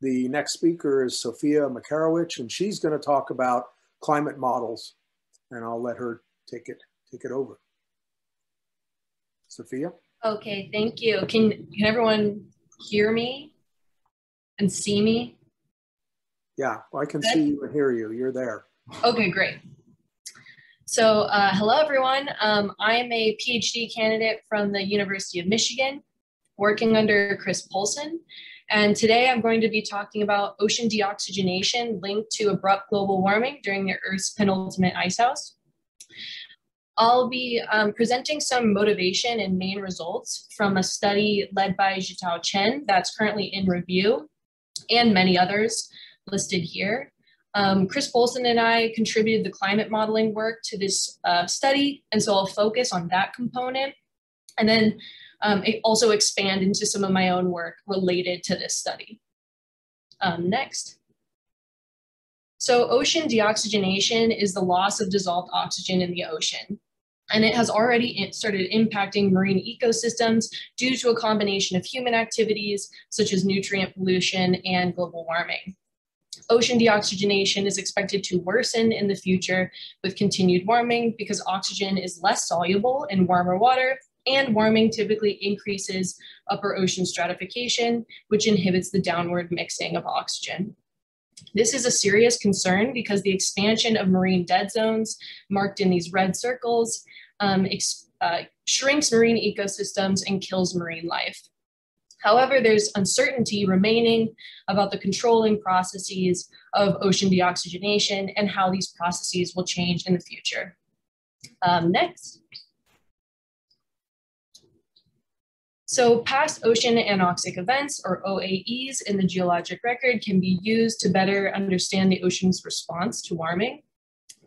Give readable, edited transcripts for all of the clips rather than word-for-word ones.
The next speaker is Sophia Macarewich, and she's going to talk about climate models, and I'll let her take it over. Sophia? Okay, thank you. Can everyone hear me and see me? Yeah, well, I can see you and hear you. You're there. Okay, great. So hello, everyone. I'm a PhD candidate from the University of Michigan, working under Chris Polson. And today I'm going to be talking about ocean deoxygenation linked to abrupt global warming during the Earth's penultimate ice house. I'll be presenting some motivation and main results from a study led by Zhitao Chen that's currently in review, and many others listed here. Chris Bolson and I contributed the climate modeling work to this study, and so I'll focus on that component, and then also expand into some of my own work related to this study. Next. So ocean deoxygenation is the loss of dissolved oxygen in the ocean, and it has already started impacting marine ecosystems due to a combination of human activities such as nutrient pollution and global warming. Ocean deoxygenation is expected to worsen in the future with continued warming because oxygen is less soluble in warmer water, and warming typically increases upper ocean stratification, which inhibits the downward mixing of oxygen. This is a serious concern because the expansion of marine dead zones marked in these red circles shrinks marine ecosystems and kills marine life. However, there's uncertainty remaining about the controlling processes of ocean deoxygenation and how these processes will change in the future. Next. So past ocean anoxic events, or OAEs, in the geologic record can be used to better understand the ocean's response to warming.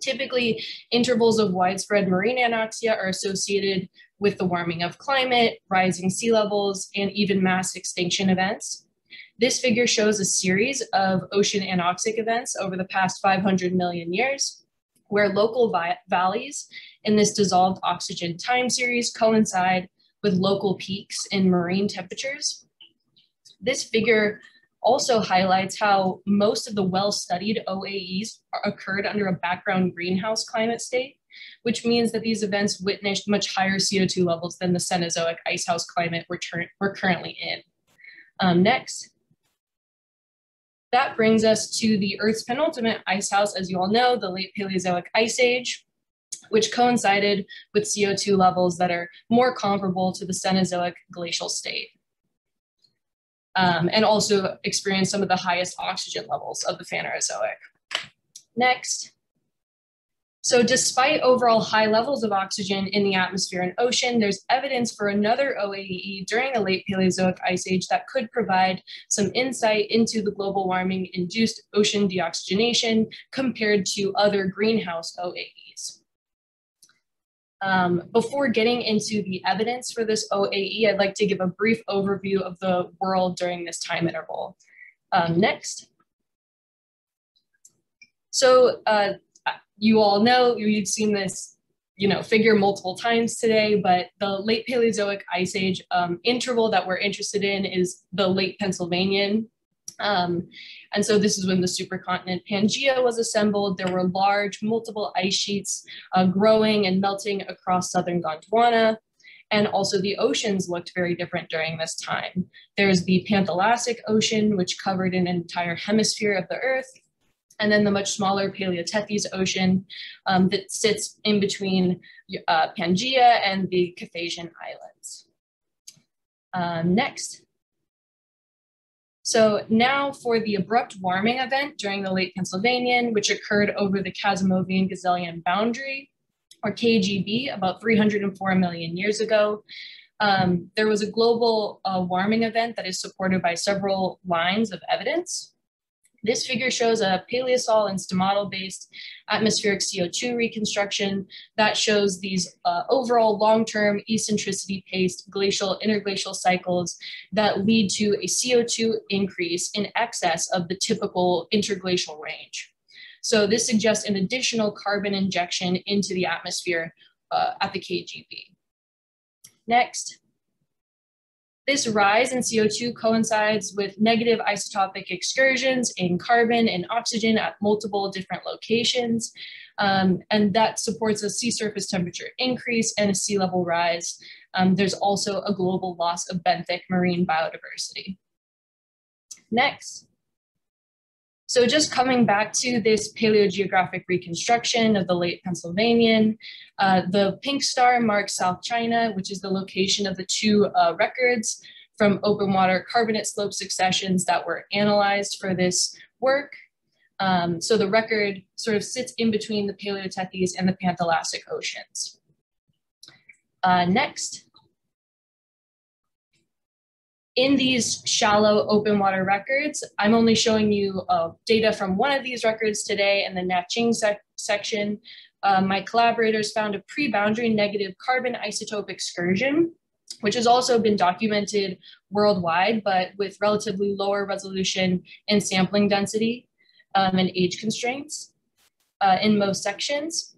Typically, intervals of widespread marine anoxia are associated with the warming of climate, rising sea levels, and even mass extinction events. This figure shows a series of ocean anoxic events over the past 500 million years, where local valleys in this dissolved oxygen time series coincide with local peaks in marine temperatures. This figure also highlights how most of the well-studied OAEs occurred under a background greenhouse climate state, which means that these events witnessed much higher CO2 levels than the Cenozoic icehouse climate we're currently in. Next. That brings us to the Earth's penultimate icehouse, as you all know, the late Paleozoic ice age, which coincided with CO2 levels that are more comparable to the Cenozoic glacial state, and also experienced some of the highest oxygen levels of the Phanerozoic. Next. So despite overall high levels of oxygen in the atmosphere and ocean, there's evidence for another OAE during the late Paleozoic ice age that could provide some insight into the global warming induced ocean deoxygenation compared to other greenhouse OAEs. Before getting into the evidence for this OAE, I'd like to give a brief overview of the world during this time interval. Next. So you all know, you've seen this figure multiple times today, but the late Paleozoic ice age interval that we're interested in is the late Pennsylvanian. And so this is when the supercontinent Pangaea was assembled. There were large multiple ice sheets growing and melting across southern Gondwana. And also the oceans looked very different during this time. There's the Panthalassic Ocean, which covered an entire hemisphere of the Earth. And then the much smaller Paleo-Tethys Ocean that sits in between Pangaea and the Caphasian Islands. Next. So now for the abrupt warming event during the late Pennsylvanian, which occurred over the Kasimovian-Gzhelian boundary, or KGB, about 304 million years ago. There was a global warming event that is supported by several lines of evidence. This figure shows a paleosol and stomatal-based atmospheric CO2 reconstruction that shows these overall long-term eccentricity-based glacial interglacial cycles that lead to a CO2 increase in excess of the typical interglacial range. So this suggests an additional carbon injection into the atmosphere at the KGB. Next. This rise in CO2 coincides with negative isotopic excursions in carbon and oxygen at multiple different locations. And that supports a sea surface temperature increase and a sea level rise. There's also a global loss of benthic marine biodiversity. Next. So just coming back to this paleogeographic reconstruction of the late Pennsylvanian, the pink star marks South China, which is the location of the two records from open water carbonate slope successions that were analyzed for this work. So the record sort of sits in between the Paleo-Tethys and the Panthalassic Oceans. Next. In these shallow open water records, I'm only showing you data from one of these records today in the Natching section. My collaborators found a pre-boundary negative carbon isotope excursion, which has also been documented worldwide, but with relatively lower resolution and sampling density and age constraints in most sections.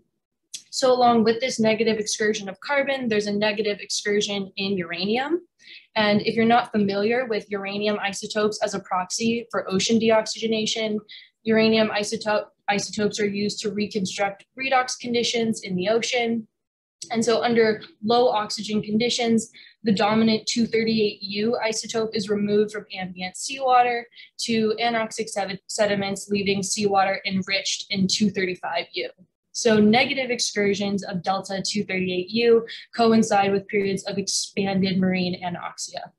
So along with this negative excursion of carbon, there's a negative excursion in uranium. And if you're not familiar with uranium isotopes as a proxy for ocean deoxygenation, uranium isotopes are used to reconstruct redox conditions in the ocean. And so under low oxygen conditions, the dominant 238U isotope is removed from ambient seawater to anoxic sediments, leaving seawater enriched in 235U. So negative excursions of delta 238U coincide with periods of expanded marine anoxia.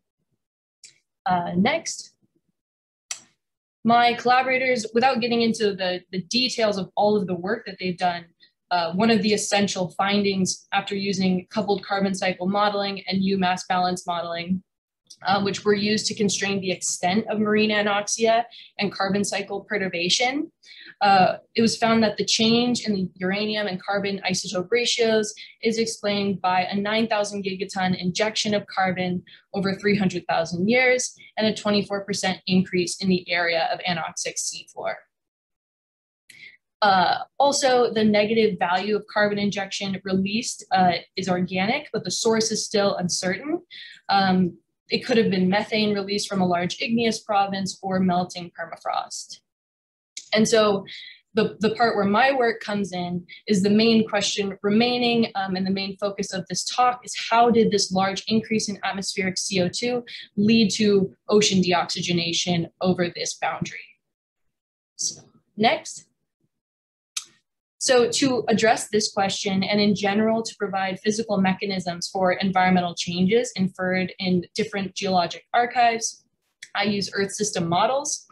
Next. My collaborators, without getting into the details of all of the work that they've done, one of the essential findings after using coupled carbon cycle modeling and U-mass balance modeling, which were used to constrain the extent of marine anoxia and carbon cycle perturbation. It was found that the change in the uranium and carbon isotope ratios is explained by a 9,000 gigaton injection of carbon over 300,000 years and a 24% increase in the area of anoxic seafloor. Also, the negative value of carbon injection released is organic, but the source is still uncertain. It could have been methane released from a large igneous province or melting permafrost. And so the part where my work comes in is the main question remaining and the main focus of this talk is how did this large increase in atmospheric CO2 lead to ocean deoxygenation over this boundary? So, next. So to address this question and in general to provide physical mechanisms for environmental changes inferred in different geologic archives, I use Earth system models.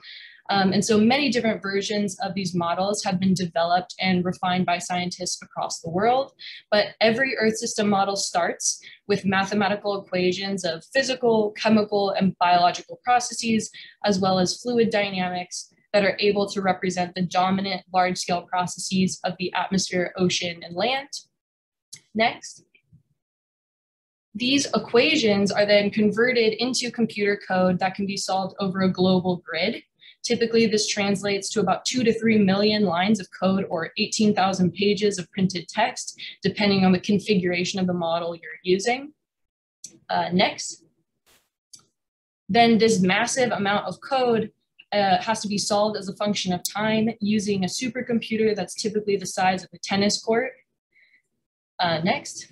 And so many different versions of these models have been developed and refined by scientists across the world, but every Earth system model starts with mathematical equations of physical, chemical, and biological processes, as well as fluid dynamics that are able to represent the dominant large-scale processes of the atmosphere, ocean, and land. Next. These equations are then converted into computer code that can be solved over a global grid. Typically, this translates to about 2 to 3 million lines of code or 18,000 pages of printed text, depending on the configuration of the model you're using. Next. Then this massive amount of code has to be solved as a function of time using a supercomputer that's typically the size of a tennis court. Next.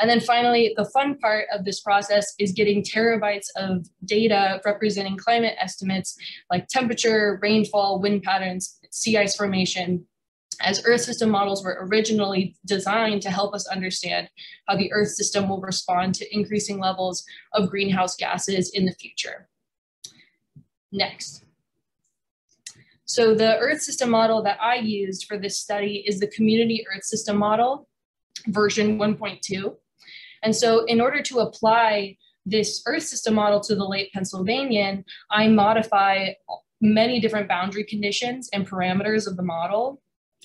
And then finally, the fun part of this process is getting terabytes of data representing climate estimates like temperature, rainfall, wind patterns, sea ice formation, as Earth system models were originally designed to help us understand how the Earth system will respond to increasing levels of greenhouse gases in the future. Next. So the Earth system model that I used for this study is the Community Earth System Model, version 1.2. And so in order to apply this Earth system model to the late Pennsylvanian, I modify many different boundary conditions and parameters of the model,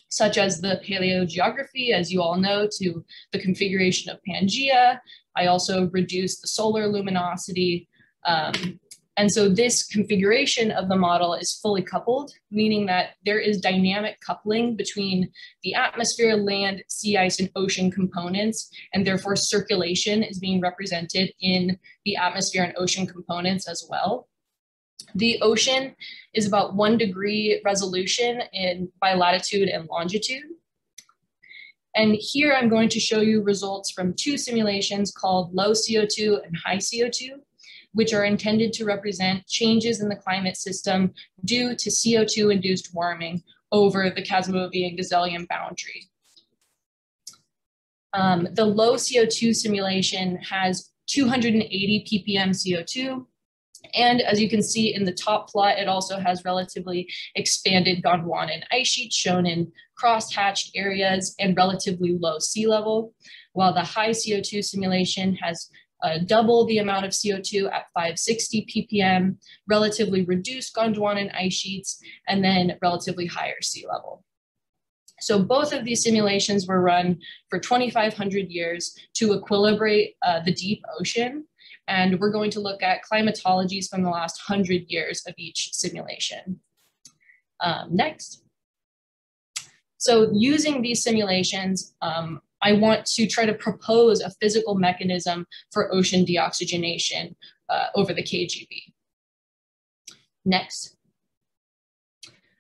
such as the paleogeography, as you all know, to the configuration of Pangaea. I also reduce the solar luminosity, And so this configuration of the model is fully coupled, meaning that there is dynamic coupling between the atmosphere, land, sea ice, and ocean components, and therefore circulation is being represented in the atmosphere and ocean components as well. The ocean is about 1 degree resolution in by latitude and longitude. And here I'm going to show you results from 2 simulations called low CO2 and high CO2, which are intended to represent changes in the climate system due to CO2-induced warming over the Kasimovian-Gzhelian boundary. The low CO2 simulation has 280 ppm CO2, and as you can see in the top plot, it also has relatively expanded Gondwanan ice sheets shown in cross-hatched areas and relatively low sea level, while the high CO2 simulation has double the amount of CO2 at 560 ppm, relatively reduced Gondwanan ice sheets, and then relatively higher sea level. So both of these simulations were run for 2,500 years to equilibrate the deep ocean, and we're going to look at climatologies from the last 100 years of each simulation. Next. So using these simulations, I want to try to propose a physical mechanism for ocean deoxygenation over the KGB. Next.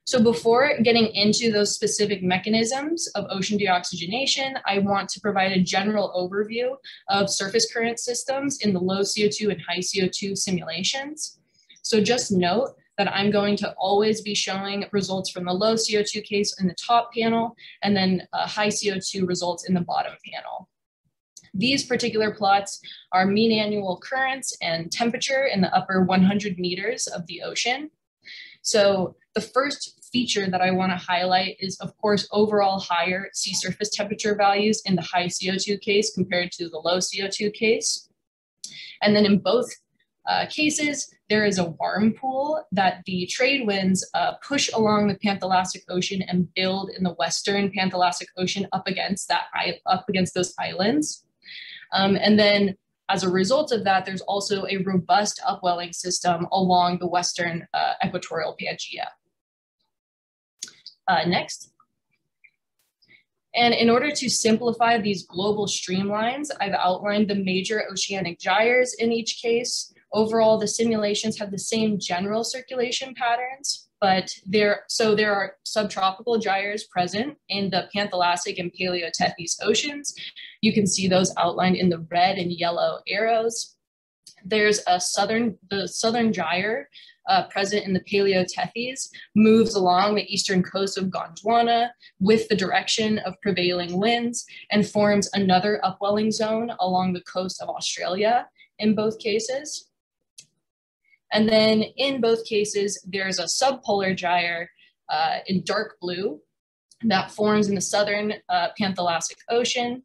So before getting into those specific mechanisms of ocean deoxygenation, I want to provide a general overview of surface current systems in the low CO2 and high CO2 simulations. So just note that I'm going to always be showing results from the low CO2 case in the top panel, and then high CO2 results in the bottom panel. These particular plots are mean annual currents and temperature in the upper 100 meters of the ocean. So the first feature that I want to highlight is, of course, overall higher sea surface temperature values in the high CO2 case compared to the low CO2 case. And then in both cases, there is a warm pool that the trade winds push along the Panthalassic Ocean and build in the Western Panthalassic Ocean up against those islands. And then as a result of that, there's also a robust upwelling system along the Western equatorial Pangaea. Next. And in order to simplify these global streamlines, I've outlined the major oceanic gyres in each case. Overall, the simulations have the same general circulation patterns, but there are subtropical gyres present in the Panthalassic and Paleo-Tethys Oceans. You can see those outlined in the red and yellow arrows. There's the southern gyre present in the Paleo-Tethys, moves along the eastern coast of Gondwana with the direction of prevailing winds and forms another upwelling zone along the coast of Australia in both cases. And then in both cases, there's a subpolar gyre in dark blue that forms in the southern Panthalassic Ocean.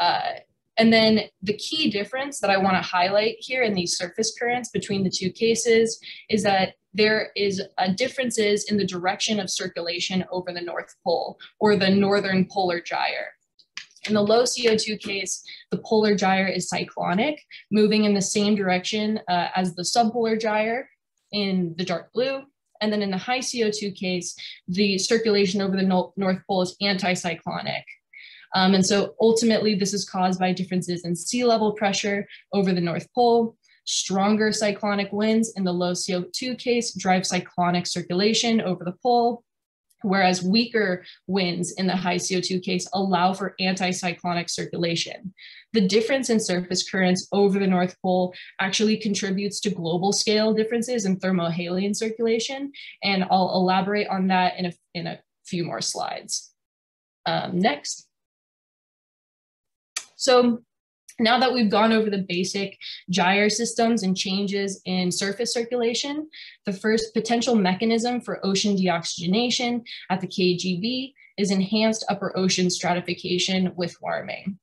And then the key difference that I want to highlight here in these surface currents between the two cases is that there is differences in the direction of circulation over the North Pole, or the northern polar gyre. In the low CO2 case, the polar gyre is cyclonic, moving in the same direction as the subpolar gyre in the dark blue. And then in the high CO2 case, the circulation over the North Pole is anticyclonic. And so ultimately, this is caused by differences in sea level pressure over the North Pole. Stronger cyclonic winds in the low CO2 case drive cyclonic circulation over the pole, whereas weaker winds in the high CO2 case allow for anticyclonic circulation. The difference in surface currents over the North Pole actually contributes to global scale differences in thermohaline circulation, and I'll elaborate on that in a few more slides. Next. So now that we've gone over the basic gyre systems and changes in surface circulation, the first potential mechanism for ocean deoxygenation at the KGB is enhanced upper ocean stratification with warming.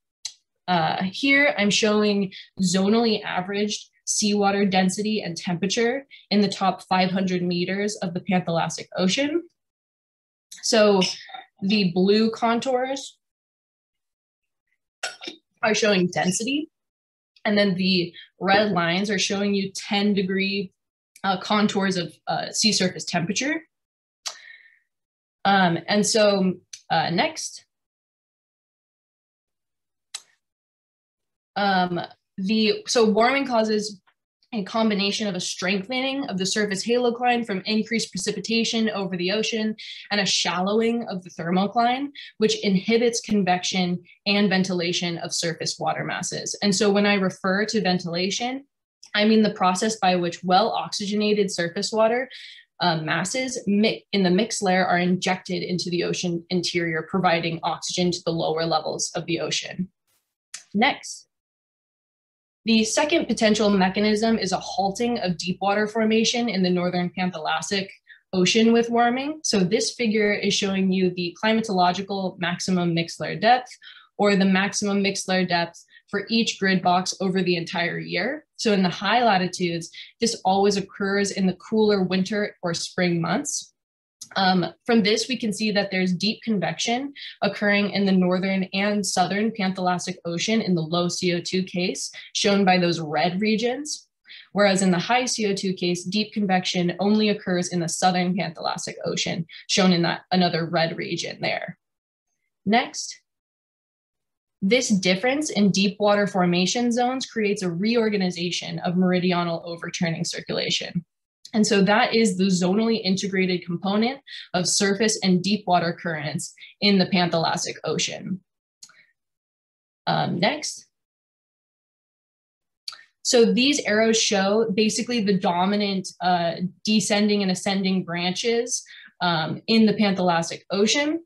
Here I'm showing zonally averaged seawater density and temperature in the top 500 meters of the Panthalassic Ocean. So the blue contours are showing density, and then the red lines are showing you 10 degree contours of sea surface temperature. And so next. So warming causes a combination of a strengthening of the surface halocline from increased precipitation over the ocean and a shallowing of the thermocline, which inhibits convection and ventilation of surface water masses. And so when I refer to ventilation, I mean the process by which well-oxygenated surface water masses in the mixed layer are injected into the ocean interior, providing oxygen to the lower levels of the ocean. Next. The second potential mechanism is a halting of deep water formation in the northern Panthalassic Ocean with warming. So this figure is showing you the climatological maximum mixed layer depth, or the maximum mixed layer depth for each grid box over the entire year. So in the high latitudes, this always occurs in the cooler winter or spring months. From this, we can see that there's deep convection occurring in the northern and southern Panthalassic Ocean in the low CO2 case, shown by those red regions, whereas in the high CO2 case, deep convection only occurs in the southern Panthalassic Ocean, shown in that another red region there. Next. This difference in deep water formation zones creates a reorganization of meridional overturning circulation. And so that is the zonally integrated component of surface and deep water currents in the Panthalassic Ocean. Next. So these arrows show basically the dominant descending and ascending branches in the Panthalassic Ocean.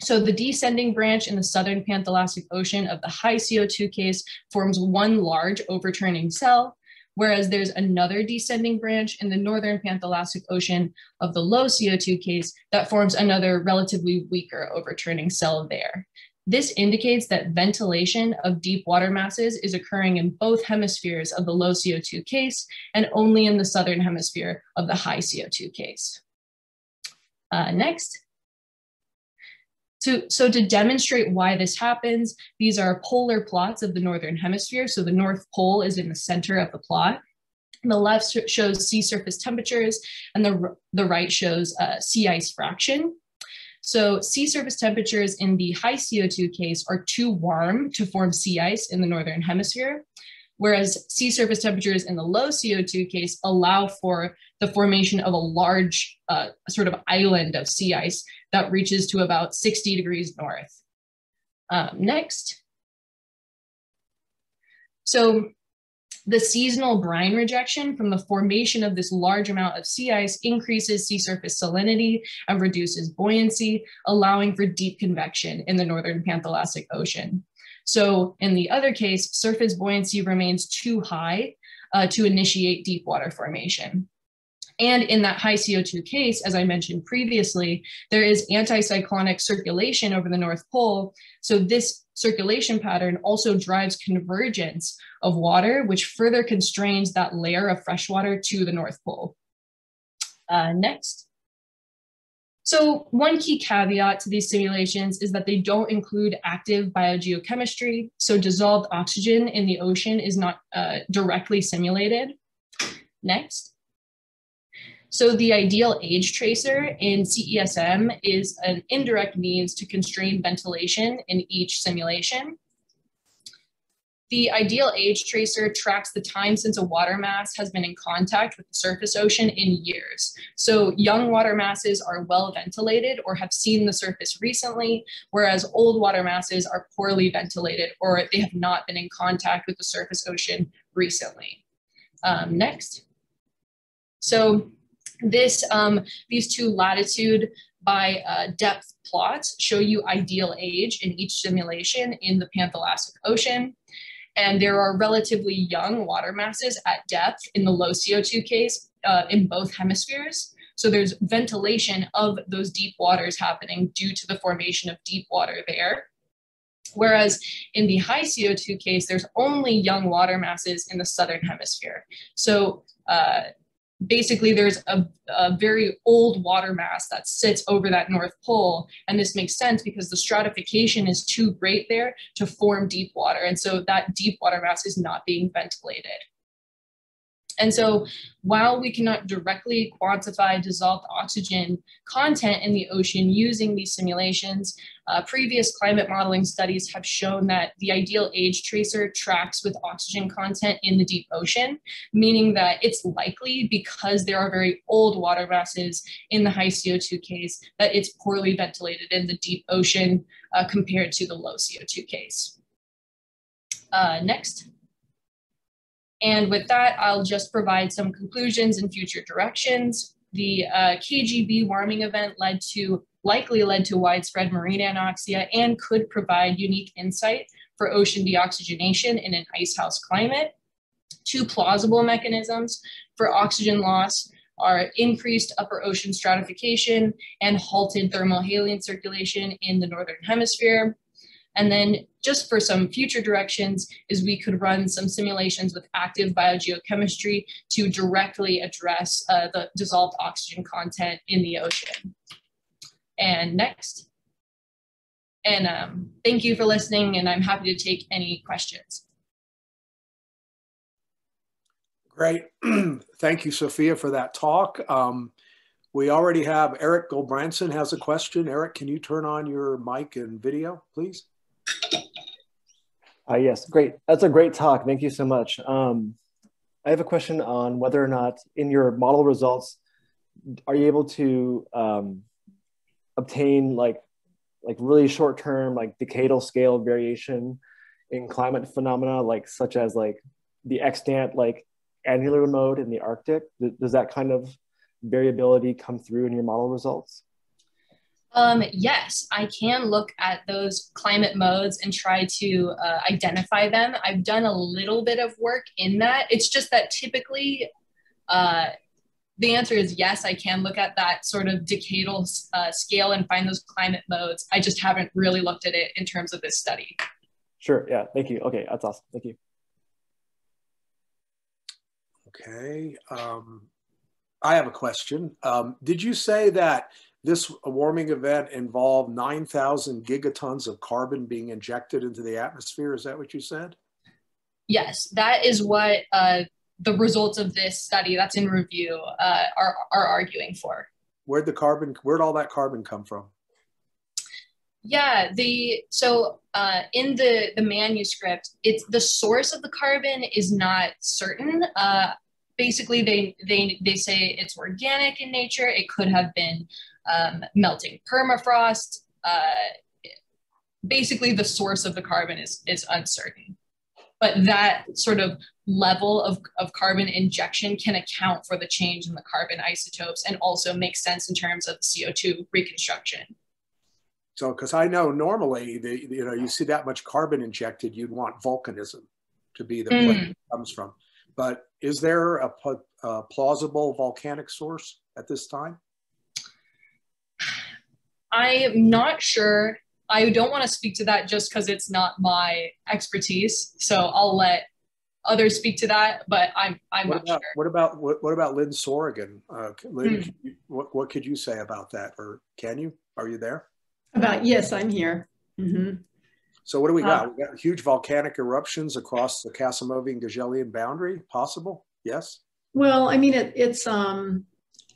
So the descending branch in the southern Panthalassic Ocean of the high CO2 case forms one large overturning cell, whereas there's another descending branch in the northern Panthalassic Ocean of the low CO2 case that forms another relatively weaker overturning cell there. This indicates that ventilation of deep water masses is occurring in both hemispheres of the low CO2 case and only in the southern hemisphere of the high CO2 case. Next. So to demonstrate why this happens, these are polar plots of the northern hemisphere. So the North Pole is in the center of the plot. And the left shows sea surface temperatures, and the right shows sea ice fraction. So sea surface temperatures in the high CO2 case are too warm to form sea ice in the northern hemisphere, whereas sea surface temperatures in the low CO2 case allow for the formation of a large sort of island of sea ice that reaches to about 60 degrees north. Next. So the seasonal brine rejection from the formation of this large amount of sea ice increases sea surface salinity and reduces buoyancy, allowing for deep convection in the northern Panthalassic Ocean. So in the other case, surface buoyancy remains too high to initiate deep water formation. And in that high CO2 case, as I mentioned previously, there is anticyclonic circulation over the North Pole. So this circulation pattern also drives convergence of water, which further constrains that layer of fresh water to the North Pole. Next. So one key caveat to these simulations is that they don't include active biogeochemistry. So dissolved oxygen in the ocean is not directly simulated. Next. So the ideal age tracer in CESM is an indirect means to constrain ventilation in each simulation. The ideal age tracer tracks the time since a water mass has been in contact with the surface ocean in years. So young water masses are well ventilated or have seen the surface recently, whereas old water masses are poorly ventilated or they have not been in contact with the surface ocean recently. Next. So this, these two latitude by depth plots show you ideal age in each simulation in the Panthalassic Ocean. And there are relatively young water masses at depth in the low CO2 case in both hemispheres. So there's ventilation of those deep waters happening due to the formation of deep water there. Whereas in the high CO2 case, there's only young water masses in the southern hemisphere. So basically there's a very old water mass that sits over that North Pole, and this makes sense because the stratification is too great there to form deep water, and so that deep water mass is not being ventilated. And so while we cannot directly quantify dissolved oxygen content in the ocean using these simulations, previous climate modeling studies have shown that the ideal age tracer tracks with oxygen content in the deep ocean, meaning that it's likely, because there are very old water masses in the high CO2 case, that it's poorly ventilated in the deep ocean compared to the low CO2 case. Next. And with that, I'll just provide some conclusions and future directions. The KGB warming event likely led to widespread marine anoxia and could provide unique insight for ocean deoxygenation in an icehouse climate. Two plausible mechanisms for oxygen loss are increased upper ocean stratification and halted thermohaline circulation in the northern hemisphere. And then just for some future directions is we could run some simulations with active biogeochemistry to directly address the dissolved oxygen content in the ocean. And next. And thank you for listening, and I'm happy to take any questions. Great. Thank you, Sophia, for that talk. We already have Eric Goldbrandson has a question. Eric, can you turn on your mic and video, please? Yes, great. That's a great talk. Thank you so much. I have a question on whether or not in your model results, are you able to obtain like really short-term, like decadal scale variation in climate phenomena, like such as like the extant like annular mode in the Arctic? Does that kind of variability come through in your model results? Yes, I can look at those climate modes and try to identify them. I've done a little bit of work in that. It's just that typically, the answer is yes, I can look at that sort of decadal scale and find those climate modes. I just haven't really looked at it in terms of this study. Sure, yeah, thank you. Okay, that's awesome, thank you. Okay, I have a question. Did you say that this warming event involved 9,000 gigatons of carbon being injected into the atmosphere? Is that what you said? Yes, that is what the results of this study that's in review are arguing for. Where'd all that carbon come from? Yeah, in the manuscript, it's the source of the carbon is not certain. Basically, they say it's organic in nature. It could have been melting permafrost. Basically, the source of the carbon is uncertain. But that sort of level of carbon injection can account for the change in the carbon isotopes and also makes sense in terms of CO2 reconstruction. So, because I know normally, you see that much carbon injected, you'd want volcanism to be the place it comes from. But is there a plausible volcanic source at this time? I'm not sure. I don't want to speak to that just because it's not my expertise. So I'll let others speak to that, but I'm not sure. What about Lynn Sorrigan? Lynn, what could you say about that? Or can you? Are you there? Yes, I'm here. Mm-hmm. So what do we got? We got huge volcanic eruptions across the Kasimovian-Gzhelian boundary, possible? Yes? Well, I mean, when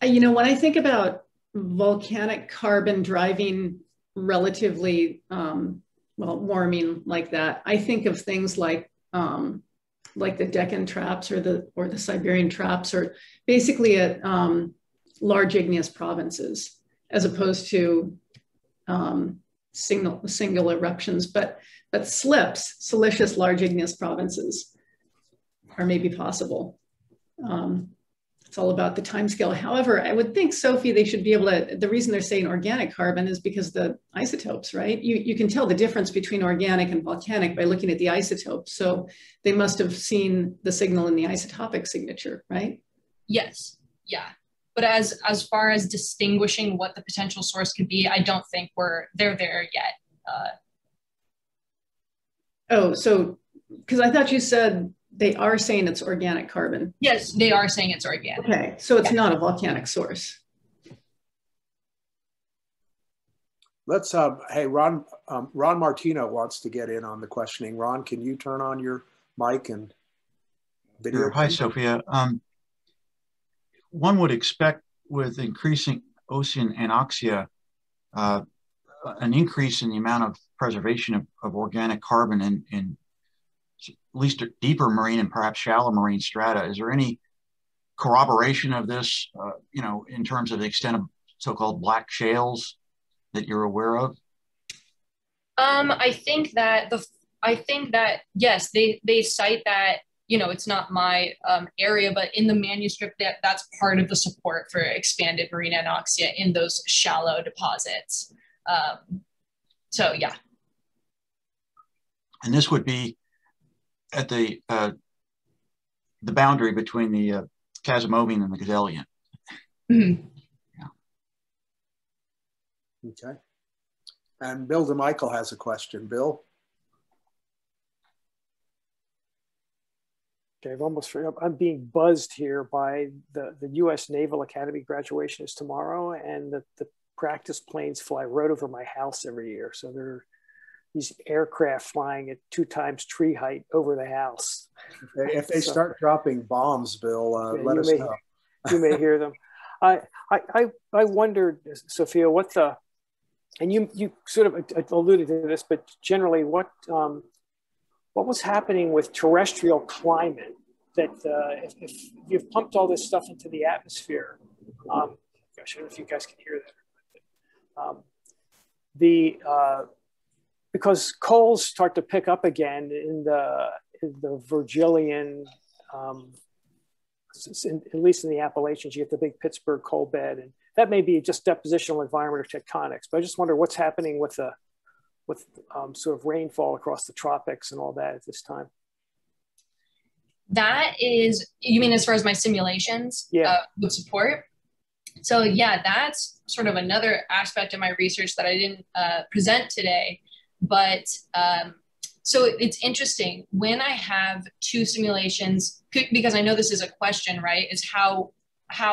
I think about volcanic carbon driving relatively, warming like that, I think of things like the Deccan traps or the Siberian traps, or basically at large igneous provinces, as opposed to single eruptions, but slips, silicious large igneous provinces are maybe possible. It's all about the timescale. However, I would think, Sophie, they should be able to, the reason they're saying organic carbon is because the isotopes, right? You can tell the difference between organic and volcanic by looking at the isotopes. So they must have seen the signal in the isotopic signature, right? Yes, yeah. But as far as distinguishing what the potential source could be, I don't think they're there yet. Because I thought you said they are saying it's organic carbon. Yes, they are saying it's organic. Okay, so it's not a volcanic source. Let's, hey, Ron Martino wants to get in on the questioning. Ron, can you turn on your mic and video? Sure. Hi, Sophia. one would expect with increasing ocean anoxia, an increase in the amount of preservation of organic carbon in at least deeper marine and perhaps shallow marine strata. Is there any corroboration of this, you know, in terms of the extent of so-called black shales that you're aware of? I think that yes, they cite that. You know, it's not my area, but in the manuscript, that's part of the support for expanded marine anoxia in those shallow deposits. So yeah. And this would be at the boundary between the Kasimovian and the Gzhelian. Mm-hmm. Yeah. Okay. And Bill DeMichael has a question. Bill. Okay, I've almost forgot. I'm being buzzed here by the U.S. Naval Academy graduation is tomorrow, and the practice planes fly right over my house every year. So there are these aircraft flying at 2 times tree height over the house. If they so, start dropping bombs, Bill, yeah, let us know. You may hear them. I wondered, Sophia, what the, and you sort of alluded to this, but generally what was happening with terrestrial climate that if you've pumped all this stuff into the atmosphere, gosh, I don't know if you guys can hear that, but, because coals start to pick up again in the Virgilian, at least in the Appalachians, you get the big Pittsburgh coal bed, and that may be just depositional environment or tectonics, but I just wonder what's happening with the sort of rainfall across the tropics and all that at this time. That is, you mean as far as my simulations would support? So yeah, that's sort of another aspect of my research that I didn't present today. But so it's interesting when I have 2 simulations, because I know this is a question, right? Is how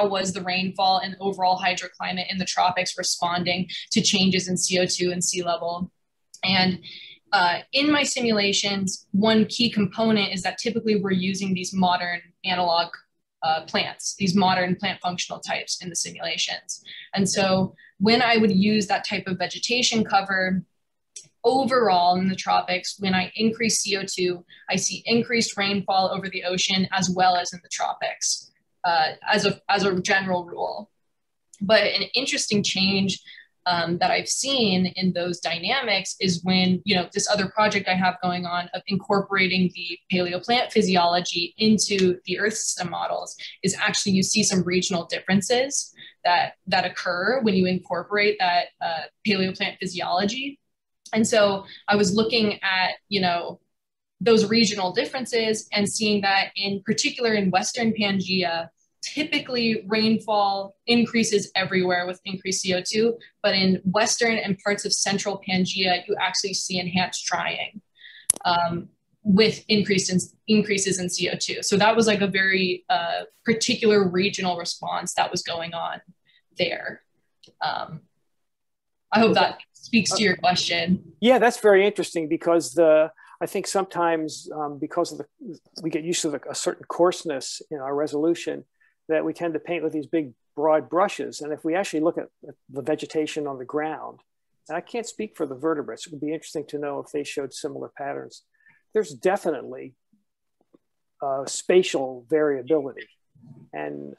was the rainfall and overall hydroclimate in the tropics responding to changes in CO2 and sea level? And in my simulations, one key component is that typically we're using these modern analog plants, these modern plant functional types in the simulations. And so when I would use that type of vegetation cover overall in the tropics, when I increase CO2, I see increased rainfall over the ocean as well as in the tropics as a general rule. But an interesting change that I've seen in those dynamics is when, you know, this other project I have going on of incorporating the paleo plant physiology into the Earth system models is actually you see some regional differences that occur when you incorporate that paleo plant physiology. And so I was looking at, you know, those regional differences and seeing that in particular in Western Pangea, typically rainfall increases everywhere with increased CO2, but in Western and parts of central Pangea, you actually see enhanced drying with increases in CO2. So that was like a very particular regional response that was going on there. I hope that speaks to your question. Yeah, that's very interesting because I think sometimes because of we get used to a certain coarseness in our resolution, that we tend to paint with these big broad brushes. And if we actually look at the vegetation on the ground, and I can't speak for the vertebrates, it would be interesting to know if they showed similar patterns. There's definitely spatial variability. And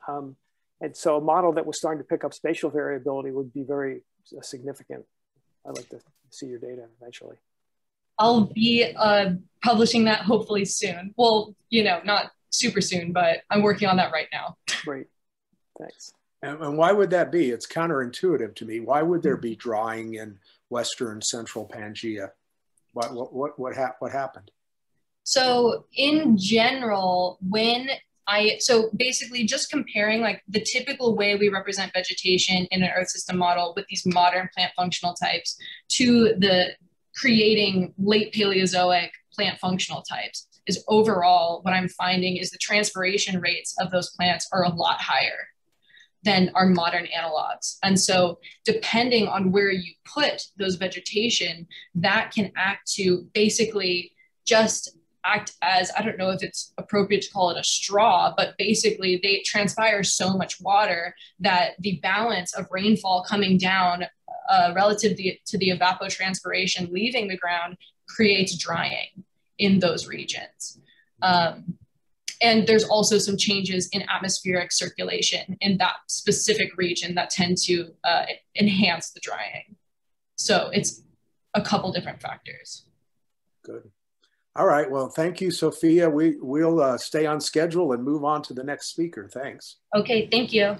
so a model that was starting to pick up spatial variability would be very significant. I'd like to see your data eventually. I'll be publishing that hopefully soon. Well, you know, not super soon, but I'm working on that right now. Great, thanks. And why would that be? It's counterintuitive to me. Why would there be drying in Western Central Pangea? What happened? So in general, when so basically just comparing like the typical way we represent vegetation in an Earth system model with these modern plant functional types to the creating late Paleozoic plant functional types, is overall what I'm finding is the transpiration rates of those plants are a lot higher than our modern analogs. And so depending on where you put those vegetation, that can act to basically just act as, I don't know if it's appropriate to call it a straw, but basically they transpire so much water that the balance of rainfall coming down relative to the evapotranspiration leaving the ground creates drying in those regions. And there's also some changes in atmospheric circulation in that specific region that tend to enhance the drying. So it's a couple different factors. Good. All right. Well, thank you, Sophia. We'll stay on schedule and move on to the next speaker. Thanks. Okay. Thank you.